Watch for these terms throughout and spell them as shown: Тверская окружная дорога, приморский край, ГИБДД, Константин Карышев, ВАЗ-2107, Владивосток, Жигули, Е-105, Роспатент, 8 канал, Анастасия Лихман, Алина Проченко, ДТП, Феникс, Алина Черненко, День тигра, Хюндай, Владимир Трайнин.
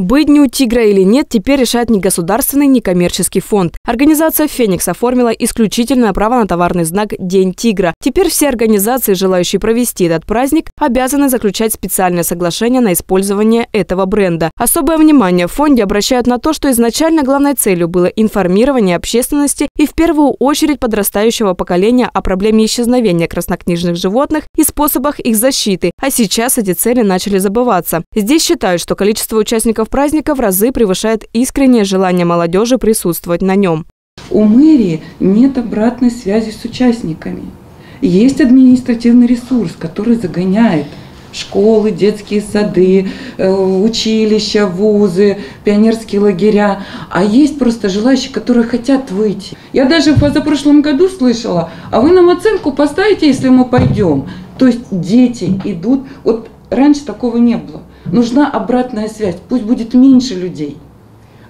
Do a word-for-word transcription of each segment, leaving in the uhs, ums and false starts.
Быть дню тигра или нет, теперь решает не государственный, не коммерческий фонд. Организация «Феникс» оформила исключительное право на товарный знак «День тигра». Теперь все организации, желающие провести этот праздник, обязаны заключать специальное соглашение на использование этого бренда. Особое внимание в фонде обращают на то, что изначально главной целью было информирование общественности и в первую очередь подрастающего поколения о проблеме исчезновения краснокнижных животных и способах их защиты, а сейчас эти цели начали забываться. Здесь считают, что количество участников праздника в разы превышает искреннее желание молодежи присутствовать на нем. У мэрии нет обратной связи с участниками. Есть административный ресурс, который загоняет школы, детские сады, училища, вузы, пионерские лагеря. А есть просто желающие, которые хотят выйти. Я даже в позапрошлом году слышала, а вы нам оценку поставите, если мы пойдем. То есть дети идут. Вот раньше такого не было. Нужна обратная связь. Пусть будет меньше людей,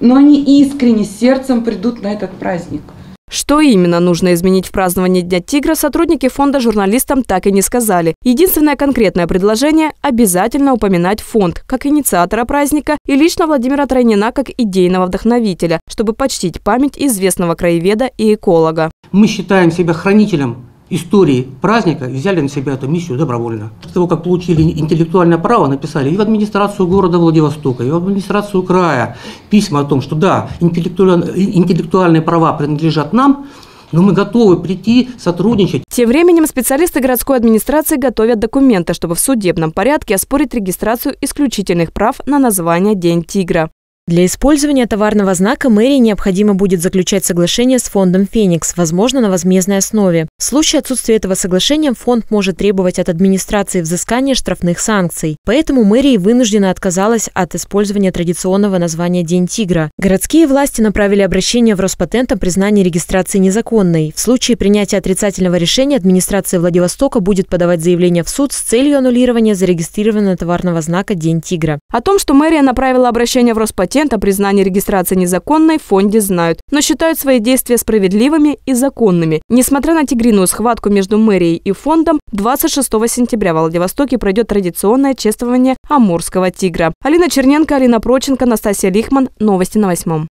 но они искренне, сердцем придут на этот праздник. Что именно нужно изменить в праздновании Дня тигра, сотрудники фонда журналистам так и не сказали. Единственное конкретное предложение – обязательно упоминать фонд, как инициатора праздника, и лично Владимира Трайнина, как идейного вдохновителя, чтобы почтить память известного краеведа и эколога. Мы считаем себя хранителем истории праздника и взяли на себя эту миссию добровольно. После того, как получили интеллектуальное право, написали и в администрацию города Владивостока, и в администрацию края письма о том, что да, интеллектуальные права принадлежат нам, но мы готовы прийти, сотрудничать. Тем временем специалисты городской администрации готовят документы, чтобы в судебном порядке оспорить регистрацию исключительных прав на название «День тигра». Для использования товарного знака мэрии необходимо будет заключать соглашение с фондом «Феникс», возможно, на возмездной основе. В случае отсутствия этого соглашения фонд может требовать от администрации взыскания штрафных санкций. Поэтому мэрия вынуждена отказалась от использования традиционного названия «День тигра». Городские власти направили обращение в Роспатент о признании регистрации незаконной. В случае принятия отрицательного решения администрация Владивостока будет подавать заявление в суд с целью аннулирования зарегистрированного товарного знака «День тигра». О том, что мэрия направила обращение в Роспатент о признании регистрации незаконной, в фонде знают, но считают свои действия справедливыми и законными. Несмотря на тигриную схватку между мэрией и фондом, двадцать шестого сентября в Владивостоке пройдет традиционное чествование амурского тигра. Алина Черненко, Алина Проченко, Анастасия Лихман. Новости на восьмом.